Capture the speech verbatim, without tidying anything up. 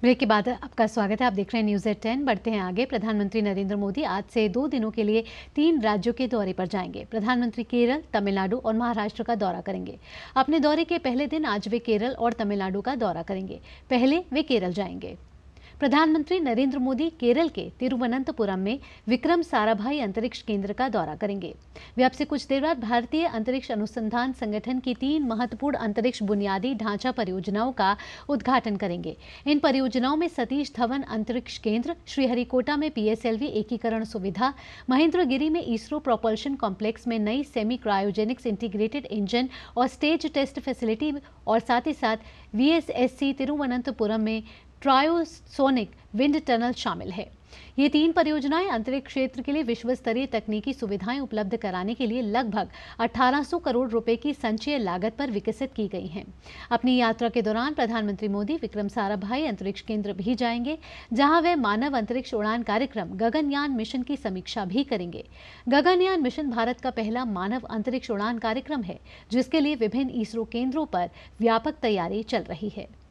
Break के बाद आपका स्वागत है। आप देख रहे हैं न्यूज़ एट टेन। बढ़ते हैं आगे। प्रधानमंत्री नरेंद्र मोदी आज से दो दिनों के लिए तीन राज्यों के दौरे पर जाएंगे। प्रधानमंत्री केरल, तमिलनाडु और महाराष्ट्र का दौरा करेंगे। अपने दौरे के पहले दिन आज वे केरल और तमिलनाडु का दौरा करेंगे। पहले वे केरल जाएंगे। प्रधानमंत्री नरेंद्र मोदी केरल के तिरुवनंतपुरम में विक्रम साराभाई अंतरिक्ष केंद्र का दौरा करेंगे। वे आपसे कुछ देर बाद भारतीय अंतरिक्ष अनुसंधान संगठन की तीन महत्वपूर्ण अंतरिक्ष बुनियादी ढांचा परियोजनाओं का उद्घाटन करेंगे। इन परियोजनाओं में सतीश धवन अंतरिक्ष केंद्र, श्रीहरिकोटा में पी एस एल वी एकीकरण सुविधा, महेंद्रगिरी में इसरो प्रोपल्शन कॉम्प्लेक्स में नई सेमी क्रायोजेनिक्स इंटीग्रेटेड इंजन और स्टेज टेस्ट फैसिलिटी और साथ ही साथ V S S C Thiruvananthapuram में ट्रायोसोनिक विंड टनल शामिल है। ये तीन परियोजनाएं अंतरिक्ष क्षेत्र के लिए विश्व स्तरीय तकनीकी सुविधाएं उपलब्ध कराने के लिए लगभग अठारह सौ करोड़ रुपए की संचयी लागत पर विकसित की गई हैं। अपनी यात्रा के दौरान प्रधानमंत्री मोदी विक्रम साराभाई अंतरिक्ष केंद्र भी जाएंगे, जहां वे मानव अंतरिक्ष उड़ान कार्यक्रम गगनयान मिशन की समीक्षा भी करेंगे। गगनयान मिशन भारत का पहला मानव अंतरिक्ष उड़ान कार्यक्रम है, जिसके लिए विभिन्न इसरो केंद्रों पर व्यापक तैयारी चल रही है।